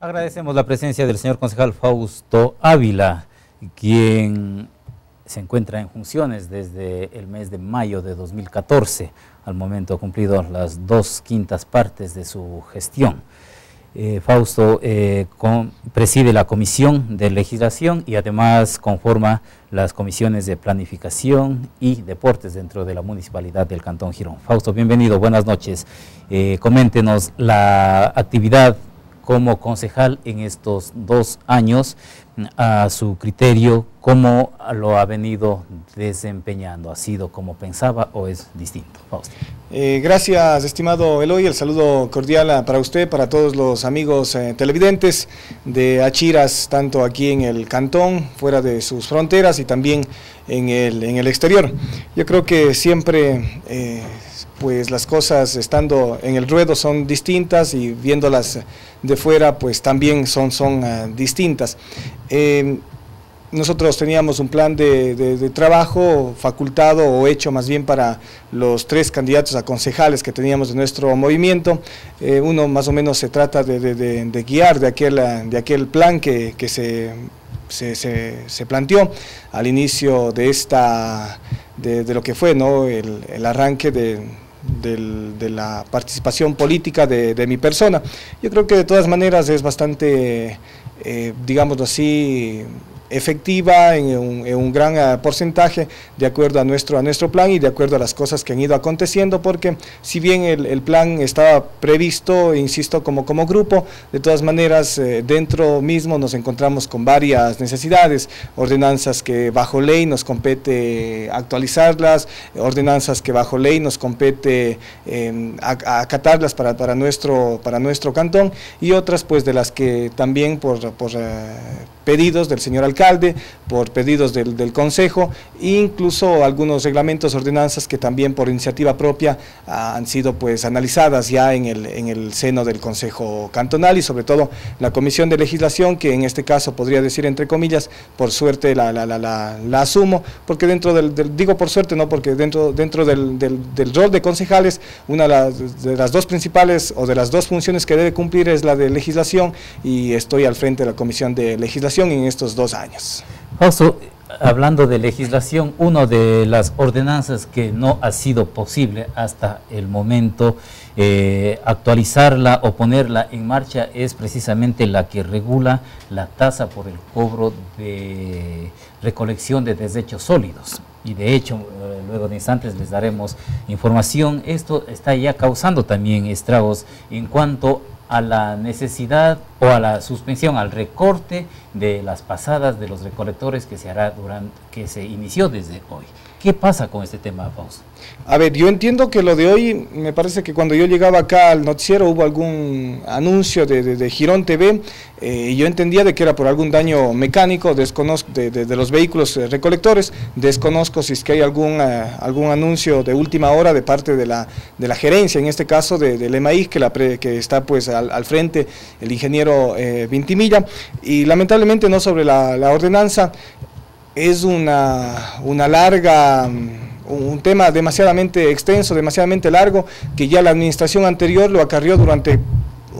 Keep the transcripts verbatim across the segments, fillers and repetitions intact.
Agradecemos la presencia del señor concejal Fausto Ávila, quien se encuentra en funciones desde el mes de mayo de dos mil catorce. Al momento ha cumplido las dos quintas partes de su gestión. Eh, Fausto eh, con, preside la Comisión de Legislación y además conforma las comisiones de Planificación y Deportes dentro de la Municipalidad del Cantón Girón. Fausto, bienvenido, buenas noches. Eh, coméntenos la actividad como concejal en estos dos años, a su criterio, ¿cómo lo ha venido desempeñando? ¿Ha sido como pensaba o es distinto? Fausto. Eh, gracias, estimado Eloy. El saludo cordial para usted, para todos los amigos eh, televidentes de Achiras, tanto aquí en el cantón, fuera de sus fronteras y también en el, en el exterior. Yo creo que siempre eh, pues las cosas estando en el ruedo son distintas y viéndolas de fuera pues también son, son uh, distintas. Eh, nosotros teníamos un plan de, de, de trabajo facultado o hecho más bien para los tres candidatos a concejales que teníamos de nuestro movimiento. Eh, uno más o menos se trata de, de, de, de guiar de aquel, de aquel plan que, que se, se, se, se planteó al inicio de, esta, de, de lo que fue, ¿no?, el, el arranque de... Del, de la participación política de, de mi persona. Yo creo que de todas maneras es bastante, eh, digámoslo así, efectiva en un, en un gran porcentaje de acuerdo a nuestro, a nuestro plan y de acuerdo a las cosas que han ido aconteciendo, porque si bien el, el plan estaba previsto, insisto, como, como grupo, de todas maneras eh, dentro mismo nos encontramos con varias necesidades, ordenanzas que bajo ley nos compete actualizarlas, ordenanzas que bajo ley nos compete eh, acatarlas para, para, nuestro, para nuestro cantón y otras pues de las que también por, por eh, pedidos del señor alcalde alcalde, por pedidos del, del consejo, incluso algunos reglamentos, ordenanzas que también por iniciativa propia ah, han sido pues analizadas ya en el, en el seno del consejo cantonal y sobre todo la comisión de legislación, que en este caso podría decir entre comillas, por suerte la, la, la, la, la asumo, porque dentro del, del, digo por suerte no, porque dentro, dentro del, del, del rol de concejales, una de las, de las dos principales o de las dos funciones que debe cumplir es la de legislación y estoy al frente de la comisión de legislación en estos dos años. Fausto, hablando de legislación, una de las ordenanzas que no ha sido posible hasta el momento eh, actualizarla o ponerla en marcha es precisamente la que regula la tasa por el cobro de recolección de desechos sólidos. Y de hecho, luego de instantes les daremos información. Esto está ya causando también estragos en cuanto a a la necesidad o a la suspensión, al recorte de las pasadas de los recolectores que se hará durante, que se inició desde hoy. ¿Qué pasa con este tema, Fausto? A ver, yo entiendo que lo de hoy, me parece que cuando yo llegaba acá al noticiero hubo algún anuncio de, de, de Girón T V eh, y yo entendía de que era por algún daño mecánico desconozco de, de, de los vehículos recolectores, desconozco si es que hay algún, eh, algún anuncio de última hora de parte de la, de la gerencia, en este caso de, del EMAIC, que, la pre, que está pues al, al frente el ingeniero eh, Vintimilla, y lamentablemente no sobre la, la ordenanza. Es una, una larga, un tema demasiadamente extenso, demasiadamente largo, que ya la administración anterior lo acarrió durante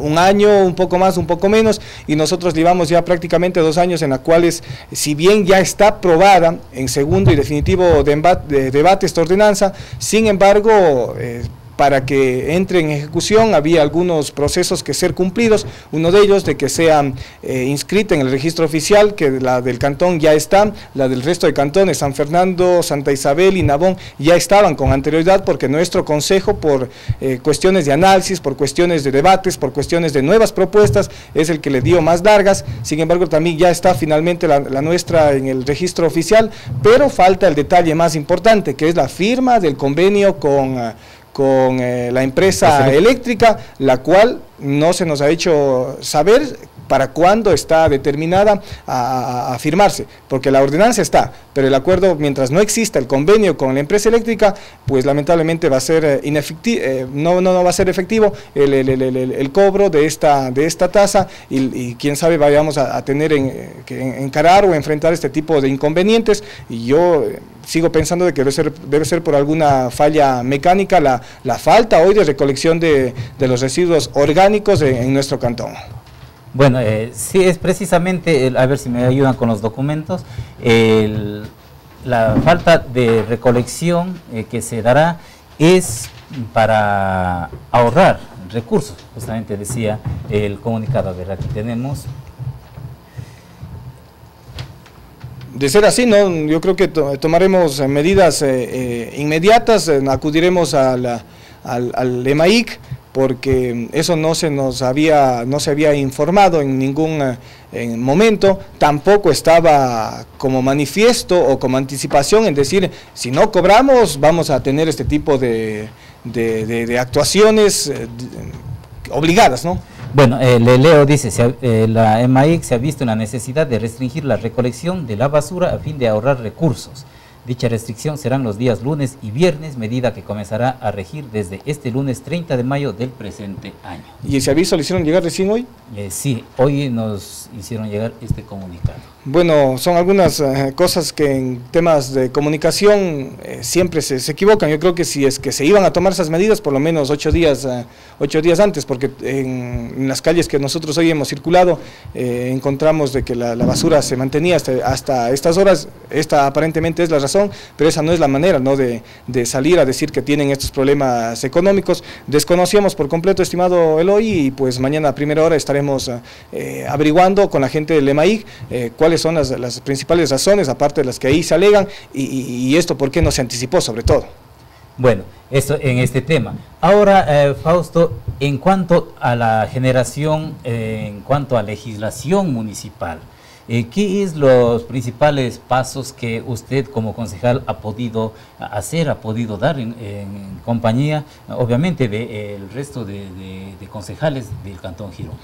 un año, un poco más, un poco menos, y nosotros llevamos ya prácticamente dos años en las cuales, si bien ya está aprobada en segundo y definitivo de embate, de debate esta ordenanza, sin embargo... Eh, para que entre en ejecución había algunos procesos que ser cumplidos, uno de ellos de que sea eh, inscrita en el registro oficial, que la del cantón ya está, la del resto de cantones, San Fernando, Santa Isabel y Nabón ya estaban con anterioridad, porque nuestro consejo por eh, cuestiones de análisis, por cuestiones de debates, por cuestiones de nuevas propuestas, es el que le dio más largas, sin embargo también ya está finalmente la, la nuestra en el registro oficial, pero falta el detalle más importante, que es la firma del convenio con... Uh, con eh, la empresa eléctrica, la cual no se nos ha hecho saber para cuándo está determinada a, a, a firmarse, porque la ordenanza está, pero el acuerdo, mientras no exista el convenio con la empresa eléctrica, pues lamentablemente va a ser inefectivo, eh, no, no, no va a ser efectivo el, el, el, el, el cobro de esta, de esta tasa, y, y quién sabe vayamos a, a tener en, que encarar o enfrentar este tipo de inconvenientes, y yo... Eh, sigo pensando de que debe ser, debe ser por alguna falla mecánica la, la falta hoy de recolección de, de los residuos orgánicos en, en nuestro cantón. Bueno, eh, sí, es precisamente, el, a ver si me ayudan con los documentos, el, la falta de recolección eh, que se dará es para ahorrar recursos, justamente decía el comunicado. A ver, aquí tenemos. De ser así, ¿no? Yo creo que to tomaremos medidas eh, eh, inmediatas, eh, acudiremos a la, al, al EMAIC, porque eso no se nos había, no se había informado en ningún eh, momento, tampoco estaba como manifiesto o como anticipación, es decir, si no cobramos vamos a tener este tipo de, de, de, de actuaciones eh, de, obligadas, ¿no? Bueno, eh, le leo, dice, se ha, eh, la EMAIC se ha visto en la necesidad de restringir la recolección de la basura a fin de ahorrar recursos. Dicha restricción serán los días lunes y viernes, medida que comenzará a regir desde este lunes treinta de mayo del presente año. ¿Y ese aviso le hicieron llegar recién hoy? Eh, sí, hoy nos hicieron llegar este comunicado. Bueno, son algunas eh, cosas que en temas de comunicación eh, siempre se, se equivocan. Yo creo que si es que se iban a tomar esas medidas, por lo menos ocho días, eh, ocho días antes, porque en, en las calles que nosotros hoy hemos circulado, eh, encontramos de que la, la basura se mantenía hasta, hasta estas horas. Esta aparentemente es la razón, pero esa no es la manera, ¿no?, de, de salir a decir que tienen estos problemas económicos. Desconocíamos por completo, estimado Eloy, y pues mañana a primera hora estaremos eh, averiguando con la gente del EMAIC eh, cuáles son las, las principales razones, aparte de las que ahí se alegan, y, y, y esto por qué no se anticipó sobre todo. Bueno, eso en este tema. Ahora, eh, Fausto, en cuanto a la generación, eh, en cuanto a legislación municipal, Eh, ¿qué es los principales pasos que usted como concejal ha podido hacer, ha podido dar en, en compañía, obviamente, del de, eh, resto de, de, de concejales del Cantón Girón?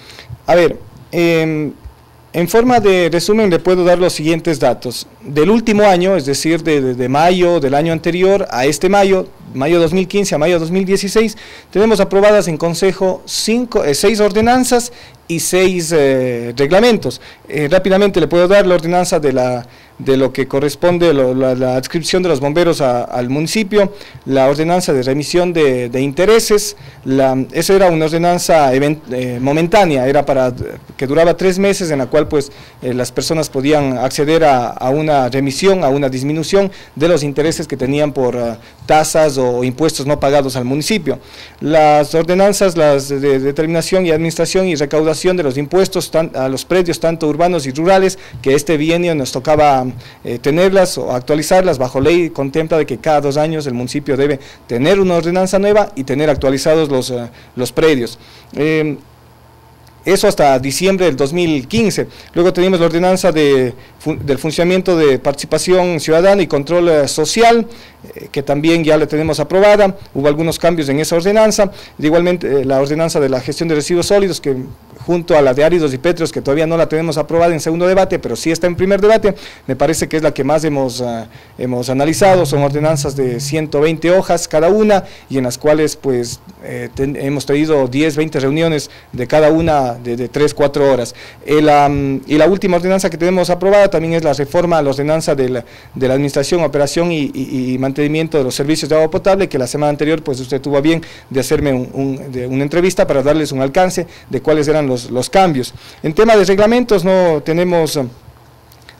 A ver, eh, en forma de resumen le puedo dar los siguientes datos. Del último año, es decir, de, de, de mayo del año anterior a este mayo, mayo dos mil quince a mayo dos mil dieciséis, tenemos aprobadas en Consejo cinco, eh, seis ordenanzas y seis eh, reglamentos. Eh, rápidamente le puedo dar la ordenanza de, la, de lo que corresponde lo, la, la adscripción de los bomberos a, al municipio, la ordenanza de remisión de, de intereses, la, eso era una ordenanza event, eh, momentánea, era para que duraba tres meses, en la cual pues eh, las personas podían acceder a, a una remisión, a una disminución de los intereses que tenían por uh, tasas o impuestos no pagados al municipio. Las ordenanzas, las de determinación y administración y recaudación de los impuestos a los predios tanto urbanos y rurales, que este bienio nos tocaba eh, tenerlas o actualizarlas. Bajo ley contempla de que cada dos años el municipio debe tener una ordenanza nueva y tener actualizados los, eh, los predios. Eh, Eso hasta diciembre del dos mil quince. Luego teníamos la ordenanza de, del funcionamiento de participación ciudadana y control social, eh, que también ya la tenemos aprobada. Hubo algunos cambios en esa ordenanza. Igualmente eh, la ordenanza de la gestión de residuos sólidos, que junto a la de áridos y pétreos, que todavía no la tenemos aprobada en segundo debate, pero sí está en primer debate, me parece que es la que más hemos, uh, hemos analizado. Son ordenanzas de ciento veinte hojas cada una, y en las cuales pues eh, ten, hemos tenido diez, veinte reuniones de cada una de, de tres, cuatro horas. El, um, y la última ordenanza que tenemos aprobada también es la reforma a la ordenanza de la, de la administración, operación y, y, y mantenimiento de los servicios de agua potable, que la semana anterior pues usted tuvo a bien de hacerme un, un, de una entrevista para darles un alcance de cuáles eran los, los cambios. En tema de reglamentos, no tenemos um,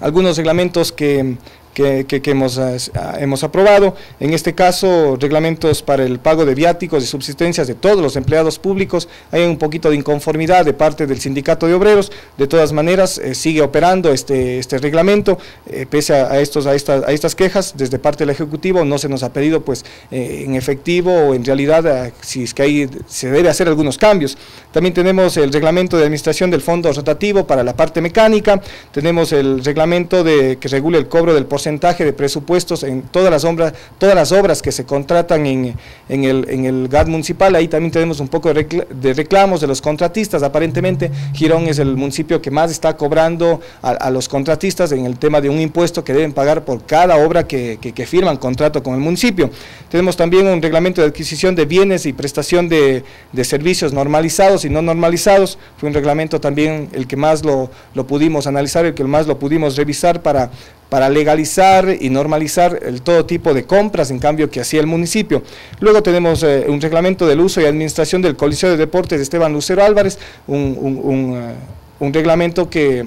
algunos reglamentos que... que, que, que hemos, eh, hemos aprobado, en este caso reglamentos para el pago de viáticos y subsistencias de todos los empleados públicos. Hay un poquito de inconformidad de parte del sindicato de obreros. De todas maneras eh, sigue operando este, este reglamento, eh, pese a, estos, a, estas, a estas quejas. Desde parte del Ejecutivo no se nos ha pedido pues eh, en efectivo o en realidad eh, si es que ahí se debe hacer algunos cambios. También tenemos el reglamento de administración del fondo rotativo para la parte mecánica, tenemos el reglamento de, que regula el cobro del porcentaje porcentaje de presupuestos en todas las obras, todas las obras que se contratan en, en, el, en el G A D municipal. Ahí también tenemos un poco de reclamos de los contratistas. Aparentemente Girón es el municipio que más está cobrando a, a los contratistas en el tema de un impuesto que deben pagar por cada obra que, que, que firman contrato con el municipio. Tenemos también un reglamento de adquisición de bienes y prestación de, de servicios normalizados y no normalizados. Fue un reglamento también el que más lo, lo pudimos analizar, el que más lo pudimos revisar para para legalizar y normalizar el todo tipo de compras, en cambio, que hacía el municipio. Luego tenemos eh, un reglamento del uso y administración del Coliseo de Deportes de Esteban Lucero Álvarez, un, un, un, un reglamento que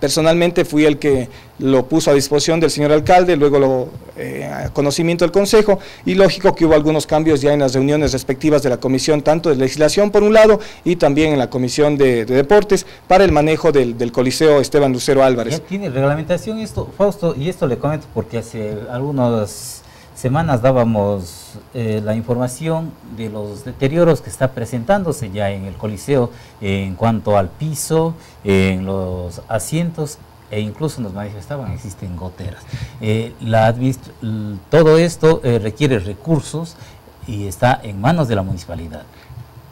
personalmente fui el que lo puso a disposición del señor alcalde, luego lo eh, a conocimiento del Consejo, y lógico que hubo algunos cambios ya en las reuniones respectivas de la Comisión, tanto de Legislación por un lado, y también en la Comisión de, de Deportes, para el manejo del, del Coliseo Esteban Lucero Álvarez. Ya tiene reglamentación esto, Fausto, y esto le comento porque hace algunas semanas dábamos eh, la información de los deterioros que está presentándose ya en el Coliseo eh, en cuanto al piso, eh, en los asientos, e incluso nos manifestaban, existen goteras. Eh, la, todo esto eh, requiere recursos y está en manos de la municipalidad.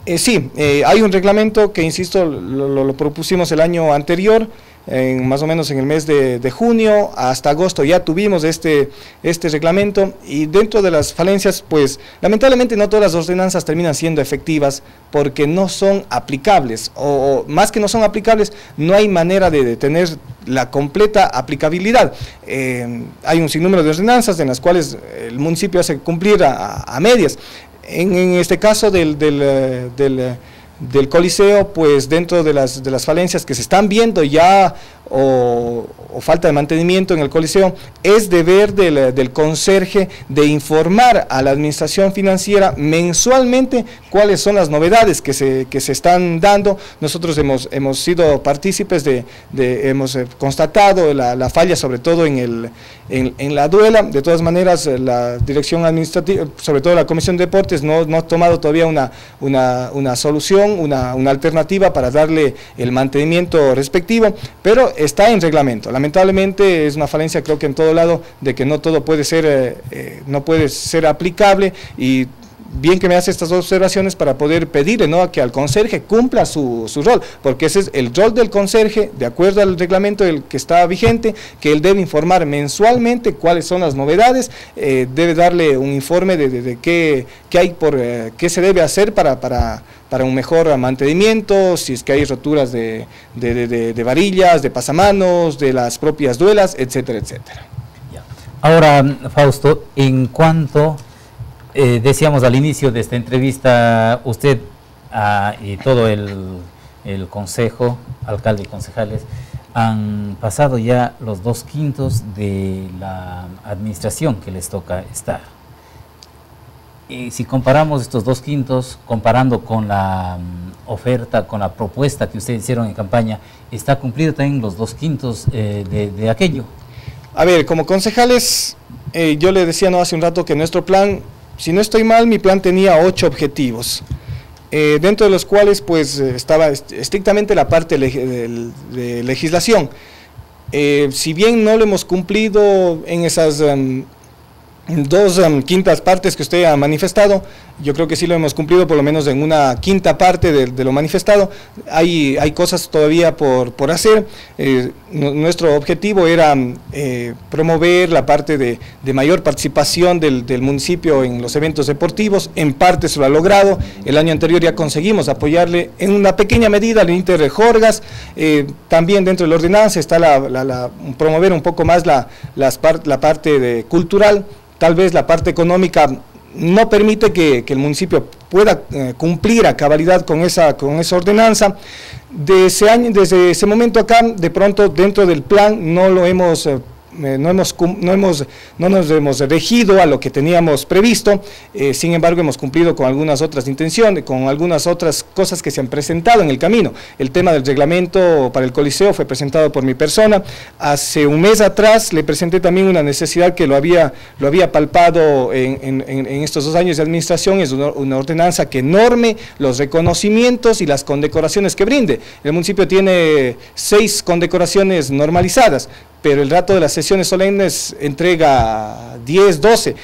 Eh, sí, eh, hay un reglamento que, insisto, lo, lo, lo propusimos el año anterior, en, más o menos en el mes de, de junio, hasta agosto ya tuvimos este, este reglamento, y dentro de las falencias, pues lamentablemente no todas las ordenanzas terminan siendo efectivas porque no son aplicables, o, o más que no son aplicables, no hay manera de, de tener la completa aplicabilidad. Eh, hay un sinnúmero de ordenanzas en las cuales el municipio hace cumplir a, a medias. En, en este caso del, del, del, del Coliseo, pues dentro de las, de las falencias que se están viendo ya, o, o falta de mantenimiento en el Coliseo, es deber del, del conserje de informar a la administración financiera mensualmente cuáles son las novedades que se, que se están dando. Nosotros hemos, hemos sido partícipes de, de hemos constatado la, la falla, sobre todo en, el, en, en la duela. De todas maneras, la dirección administrativa, sobre todo la Comisión de Deportes, no, no ha tomado todavía una, una, una solución, una, una alternativa para darle el mantenimiento respectivo, pero está en reglamento. Lamentablemente es una falencia, creo que en todo lado, de que no todo puede ser, eh, eh, no puede ser aplicable, y bien que me hace estas dos observaciones para poder pedirle, ¿no?, que al conserje cumpla su, su rol, porque ese es el rol del conserje, de acuerdo al reglamento del que está vigente, que él debe informar mensualmente cuáles son las novedades, eh, debe darle un informe de, de, de qué, qué hay por, eh, qué se debe hacer para, para para un mejor mantenimiento, si es que hay roturas de, de, de, de, de varillas, de pasamanos, de las propias duelas, etcétera, etcétera. Ahora, Fausto, en cuanto, eh, decíamos al inicio de esta entrevista, usted ah, y todo el, el consejo, alcalde y concejales, han pasado ya los dos quintos de la administración que les toca estar. Y si comparamos estos dos quintos, comparando con la um, oferta, con la propuesta que ustedes hicieron en campaña, ¿está cumplido también los dos quintos eh, de, de aquello? A ver, como concejales, eh, yo le decía no hace un rato que nuestro plan, si no estoy mal, mi plan tenía ocho objetivos, eh, dentro de los cuales pues estaba estrictamente la parte de, de, de legislación. Eh, si bien no lo hemos cumplido en esas Um, dos um, quintas partes que usted ha manifestado, yo creo que sí lo hemos cumplido por lo menos en una quinta parte de, de lo manifestado. Hay, hay cosas todavía por, por hacer. Eh, nuestro objetivo era eh, promover la parte de, de mayor participación del, del municipio en los eventos deportivos. En parte se lo ha logrado. El año anterior ya conseguimos apoyarle en una pequeña medida al INTE de Jorgas. Eh, también dentro de la ordenanza está la, la, la, promover un poco más la, las par, la parte de, cultural. Tal vez la parte económica no permite que, que el municipio pueda eh, cumplir a cabalidad con esa, con esa ordenanza. De ese año, desde ese momento acá, de pronto dentro del plan no lo hemos, eh, no hemos, no hemos, no nos hemos regido a lo que teníamos previsto. Eh, sin embargo, hemos cumplido con algunas otras intenciones, con algunas otras cosas que se han presentado en el camino. El tema del reglamento para el Coliseo fue presentado por mi persona. Hace un mes atrás le presenté también una necesidad que lo había, lo había palpado en, en, en estos dos años de administración, es una ordenanza que norme los reconocimientos y las condecoraciones que brinde. El municipio tiene seis condecoraciones normalizadas, pero el rato de las sesiones solemnes entrega diez, doce,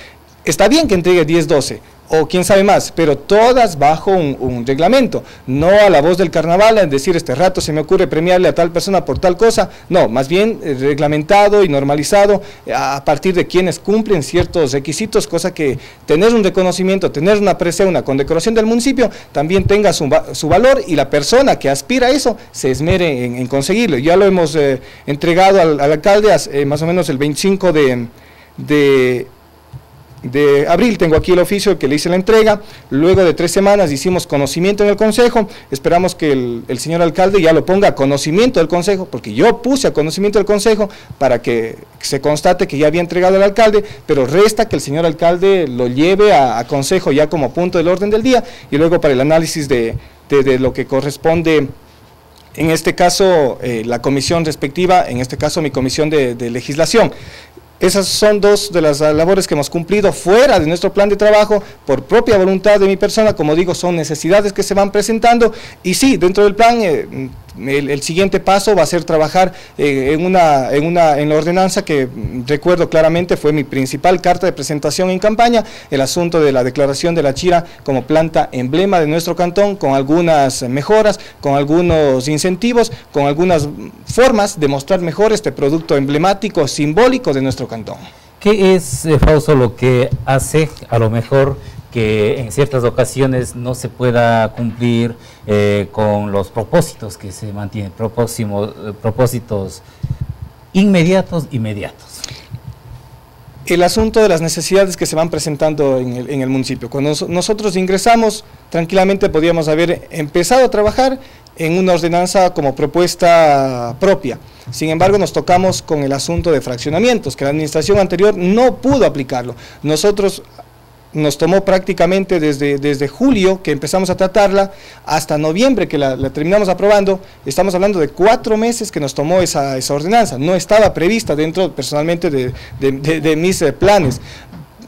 está bien que entregue diez, doce, o quién sabe más, pero todas bajo un, un reglamento, no a la voz del carnaval, es decir, este rato se me ocurre premiarle a tal persona por tal cosa, no, más bien eh, reglamentado y normalizado a partir de quienes cumplen ciertos requisitos, cosa que tener un reconocimiento, tener una presea, una condecoración del municipio, también tenga su, su valor, y la persona que aspira a eso se esmere en, en conseguirlo. Ya lo hemos eh, entregado al, al alcalde eh, más o menos el veinticinco de, de de abril, tengo aquí el oficio que le hice la entrega, luego de tres semanas hicimos conocimiento en el Consejo, esperamos que el, el señor alcalde ya lo ponga a conocimiento del Consejo, porque yo puse a conocimiento del Consejo para que se constate que ya había entregado al alcalde, pero resta que el señor alcalde lo lleve a, a Consejo ya como punto del orden del día, y luego para el análisis de, de, de lo que corresponde. En este caso, eh, la comisión respectiva, en este caso mi comisión de, de legislación. Esas son dos de las labores que hemos cumplido fuera de nuestro plan de trabajo, por propia voluntad de mi persona, como digo, son necesidades que se van presentando, y sí, dentro del plan, eh, el, el siguiente paso va a ser trabajar eh, en, una, en, una, en la ordenanza que, recuerdo claramente, fue mi principal carta de presentación en campaña, el asunto de la declaración de la Chira como planta emblema de nuestro cantón, con algunas mejoras, con algunos incentivos, con algunas formas de mostrar mejor este producto emblemático, simbólico de nuestro cantón. ¿Qué es, eh, Fausto, lo que hace a lo mejor que en ciertas ocasiones no se pueda cumplir eh, con los propósitos que se mantienen, propósito, propósitos inmediatos, inmediatos? El asunto de las necesidades que se van presentando en el, en el municipio. Cuando nosotros ingresamos, tranquilamente podíamos haber empezado a trabajar en una ordenanza como propuesta propia. Sin embargo, nos tocamos con el asunto de fraccionamientos, que la administración anterior no pudo aplicarlo. Nosotros nos tomó prácticamente desde, desde julio, que empezamos a tratarla, hasta noviembre, que la, la terminamos aprobando. Estamos hablando de cuatro meses que nos tomó esa, esa ordenanza. No estaba prevista dentro, personalmente, de, de, de, de mis planes.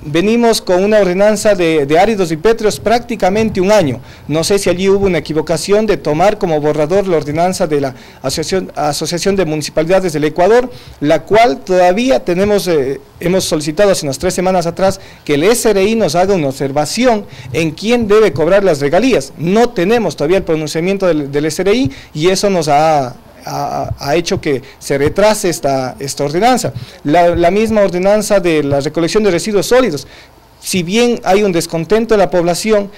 Venimos con una ordenanza de, de áridos y pétreos prácticamente un año. No sé si allí hubo una equivocación de tomar como borrador la ordenanza de la Asociación, Asociación de Municipalidades del Ecuador, la cual todavía tenemos, eh, hemos solicitado hace unas tres semanas atrás que el S R I nos haga una observación en quién debe cobrar las regalías. No tenemos todavía el pronunciamiento del, del S R I, y eso nos ha... Ha, ha hecho que se retrase esta, esta ordenanza. La, la misma ordenanza de la recolección de residuos sólidos, si bien hay un descontento de la población,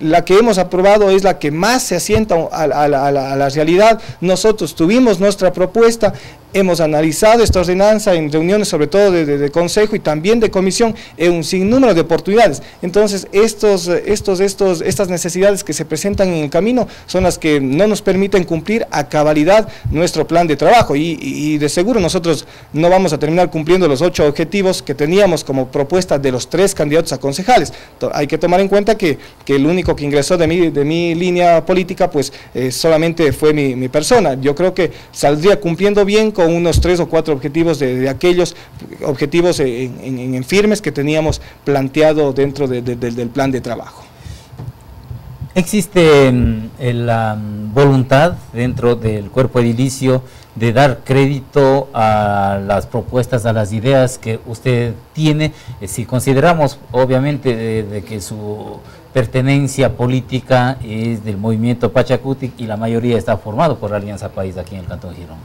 la que hemos aprobado es la que más se asienta a, a, a, la, a la realidad. Nosotros tuvimos nuestra propuesta, hemos analizado esta ordenanza en reuniones, sobre todo de, de, de consejo y también de comisión, en un sinnúmero de oportunidades. Entonces, estos, estos, estos, estas necesidades que se presentan en el camino son las que no nos permiten cumplir a cabalidad nuestro plan de trabajo, y, y de seguro nosotros no vamos a terminar cumpliendo los ocho objetivos que teníamos como propuesta de los tres candidatos a concejales. Hay que tomar en cuenta que, que el único que ingresó de mi, de mi línea política, pues eh, solamente fue mi, mi persona. Yo creo que saldría cumpliendo bien con unos tres o cuatro objetivos de, de aquellos objetivos en, en, en firmes que teníamos planteado dentro de, de, de, del plan de trabajo. ¿Existe la voluntad dentro del cuerpo edilicio de dar crédito a las propuestas, a las ideas que usted tiene? Si consideramos, obviamente, de, de que su pertenencia política es del movimiento Pachakutik y la mayoría está formado por la Alianza País aquí en el Cantón Girón.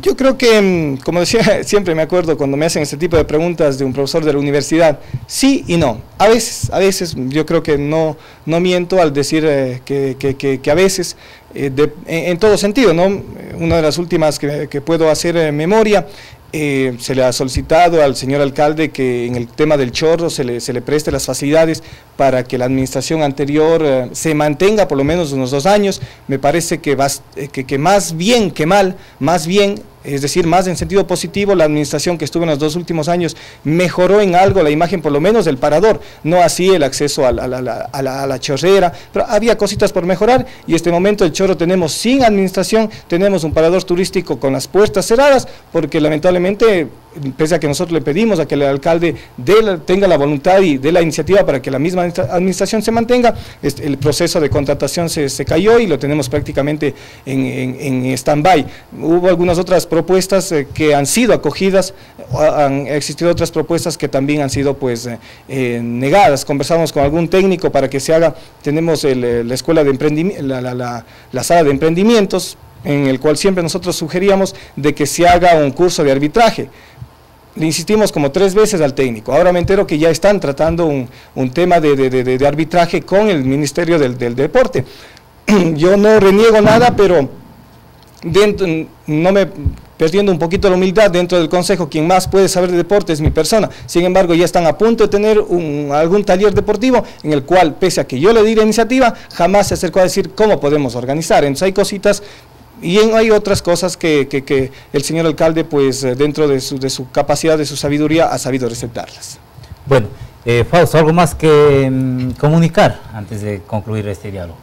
Yo creo que, como decía, siempre me acuerdo cuando me hacen este tipo de preguntas de un profesor de la universidad, sí y no. A veces, a veces yo creo que no, no miento al decir eh, que, que, que, que a veces, eh, de, en, en todo sentido, ¿no? Una de las últimas que, que puedo hacer eh, memoria, Eh, se le ha solicitado al señor alcalde que en el tema del chorro se le, se le preste las facilidades para que la administración anterior eh, se mantenga por lo menos unos dos años. Me parece que, vas, eh, que, que más bien que mal, más bien, es decir, más en sentido positivo, la administración que estuvo en los dos últimos años mejoró en algo la imagen, por lo menos del parador, no así el acceso a la, a la, a la, a la chorrera, pero había cositas por mejorar, y en este momento el chorro tenemos sin administración, tenemos un parador turístico con las puertas cerradas, porque lamentablemente, pese a que nosotros le pedimos a que el alcalde de la, tenga la voluntad y dé la iniciativa para que la misma administración se mantenga, este, el proceso de contratación se, se cayó y lo tenemos prácticamente en, en, en stand-by. Hubo algunas otras propuestas eh, que han sido acogidas, han existido otras propuestas que también han sido pues eh, eh, negadas. Conversamos con algún técnico para que se haga, tenemos el, la escuela de emprendimiento, la, la, la, la sala de emprendimientos, en el cual siempre nosotros sugeríamos de que se haga un curso de arbitraje. Le insistimos como tres veces al técnico. Ahora me entero que ya están tratando un, un tema de, de, de, de arbitraje con el Ministerio del, del Deporte. Yo no reniego nada, pero dentro, no me... perdiendo un poquito la humildad dentro del consejo, quien más puede saber de deporte es mi persona. Sin embargo, ya están a punto de tener un, algún taller deportivo en el cual, pese a que yo le di la iniciativa, jamás se acercó a decir cómo podemos organizar. Entonces hay cositas y hay otras cosas que, que, que el señor alcalde, pues dentro de su, de su capacidad, de su sabiduría, ha sabido receptarlas. Bueno, eh, Fausto, ¿algo más que mmm, comunicar antes de concluir este diálogo?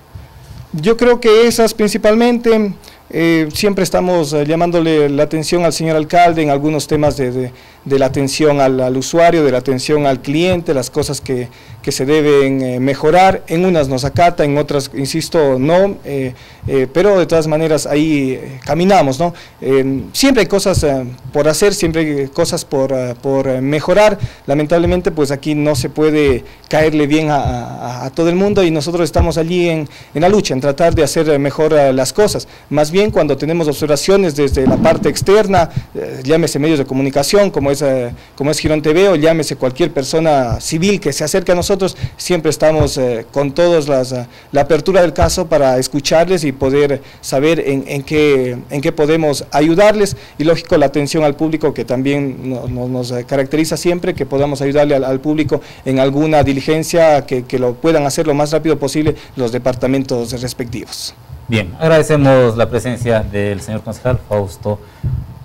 Yo creo que esas principalmente... Eh, siempre estamos eh, llamándole la atención al señor alcalde en algunos temas de, de, de la atención al, al usuario, de la atención al cliente, las cosas que, que se deben eh, mejorar. En unas nos acata, en otras, insisto, no, eh, eh, pero de todas maneras ahí eh, caminamos, ¿no? Eh, siempre hay cosas eh, por hacer, siempre hay cosas por, uh, por mejorar. Lamentablemente, pues aquí no se puede caerle bien a, a, a todo el mundo y nosotros estamos allí en, en la lucha, en tratar de hacer mejor uh, las cosas. Más bien cuando tenemos observaciones desde la parte externa, eh, llámese medios de comunicación como es, eh, como es Girón T V, o llámese cualquier persona civil que se acerque a nosotros, siempre estamos eh, con todos las, la apertura del caso para escucharles y poder saber en, en, qué, en qué podemos ayudarles, y lógico la atención al público que también no, no, nos caracteriza siempre, que podamos ayudarle al, al público en alguna diligencia que, que lo puedan hacer lo más rápido posible los departamentos respectivos. Bien, agradecemos la presencia del señor concejal Fausto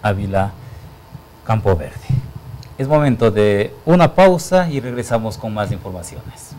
Ávila Campoverde. Es momento de una pausa y regresamos con más informaciones.